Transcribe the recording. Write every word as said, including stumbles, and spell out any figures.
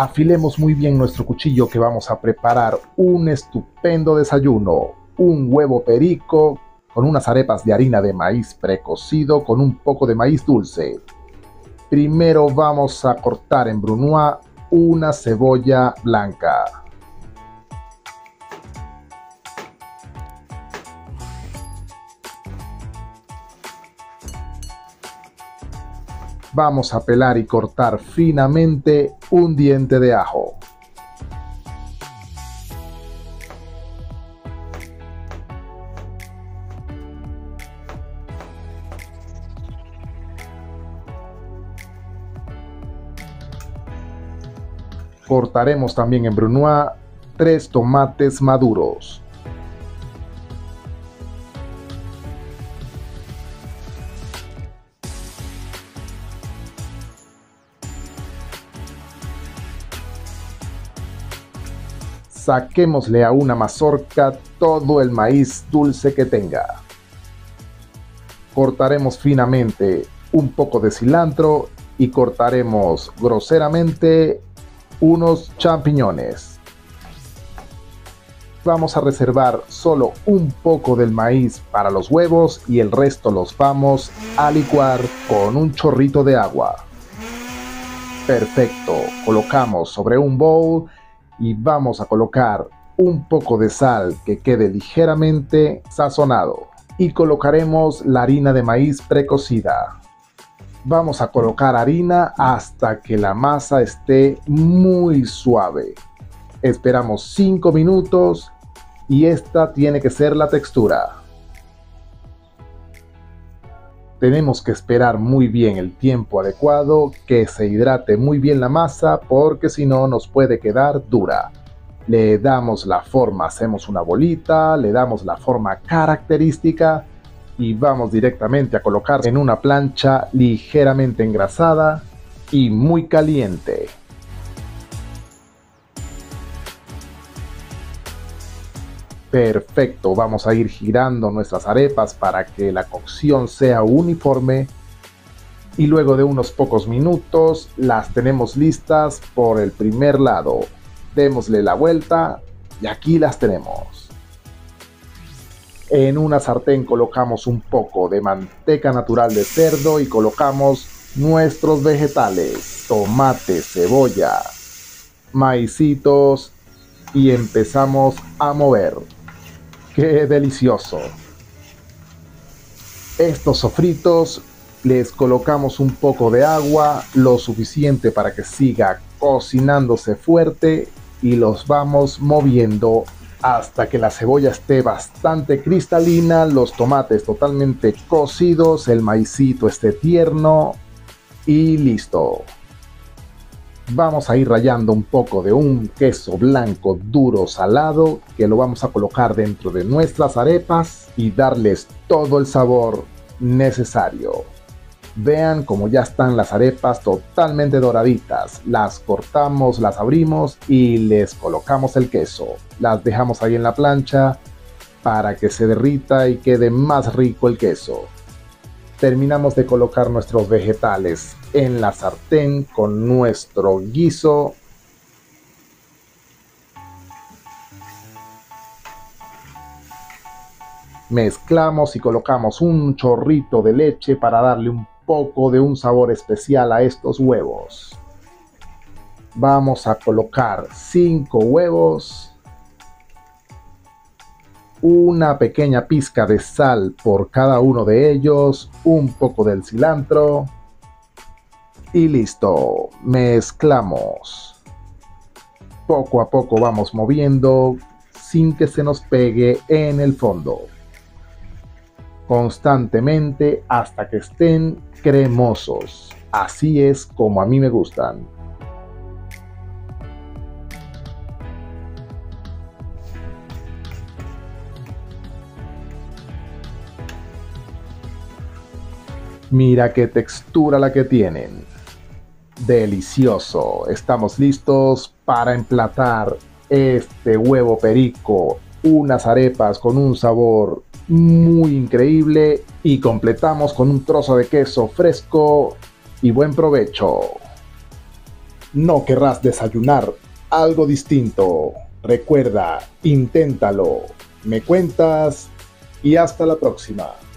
Afilemos muy bien nuestro cuchillo que vamos a preparar un estupendo desayuno. Un huevo perico con unas arepas de harina de maíz precocido con un poco de maíz dulce. Primero vamos a cortar en brunoise una cebolla blanca. Vamos a pelar y cortar finamente un diente de ajo. Cortaremos también en brunoise tres tomates maduros. Saquémosle a una mazorca todo el maíz dulce que tenga. Cortaremos finamente un poco de cilantro y cortaremos groseramente unos champiñones. Vamos a reservar solo un poco del maíz para los huevos y el resto los vamos a licuar con un chorrito de agua. Perfecto, colocamos sobre un bowl y vamos a colocar un poco de sal que quede ligeramente sazonado y colocaremos la harina de maíz precocida. Vamos a colocar harina hasta que la masa esté muy suave. Esperamos cinco minutos y esta tiene que ser la textura. Tenemos que esperar muy bien el tiempo adecuado, que se hidrate muy bien la masa, porque si no nos puede quedar dura. Le damos la forma, hacemos una bolita, le damos la forma característica y vamos directamente a colocar en una plancha ligeramente engrasada y muy caliente. Perfecto, vamos a ir girando nuestras arepas para que la cocción sea uniforme y luego de unos pocos minutos las tenemos listas por el primer lado. Démosle la vuelta y aquí las tenemos. En una sartén colocamos un poco de manteca natural de cerdo y colocamos nuestros vegetales, tomate, cebolla, maicitos y empezamos a mover. ¡Qué delicioso! Estos sofritos les colocamos un poco de agua, lo suficiente para que siga cocinándose fuerte, y los vamos moviendo hasta que la cebolla esté bastante cristalina, los tomates totalmente cocidos, el maicito esté tierno y listo. Vamos a ir rallando un poco de un queso blanco duro salado que lo vamos a colocar dentro de nuestras arepas y darles todo el sabor necesario. Vean como ya están las arepas totalmente doraditas. Las cortamos, las abrimos y les colocamos el queso. Las dejamos ahí en la plancha para que se derrita y quede más rico el queso. Terminamos de colocar nuestros vegetales en la sartén con nuestro guiso. Mezclamos y colocamos un chorrito de leche para darle un poco de un sabor especial a estos huevos. Vamos a colocar cinco huevos. Una pequeña pizca de sal por cada uno de ellos, un poco del cilantro y listo. Mezclamos. Poco a poco vamos moviendo sin que se nos pegue en el fondo. Constantemente hasta que estén cremosos. Así es como a mí me gustan. Mira qué textura la que tienen. Delicioso. Estamos listos para emplatar este huevo perico, unas arepas con un sabor muy increíble y completamos con un trozo de queso fresco y buen provecho. no querrás desayunar algo distinto. Recuerda, inténtalo, me cuentas y hasta la próxima.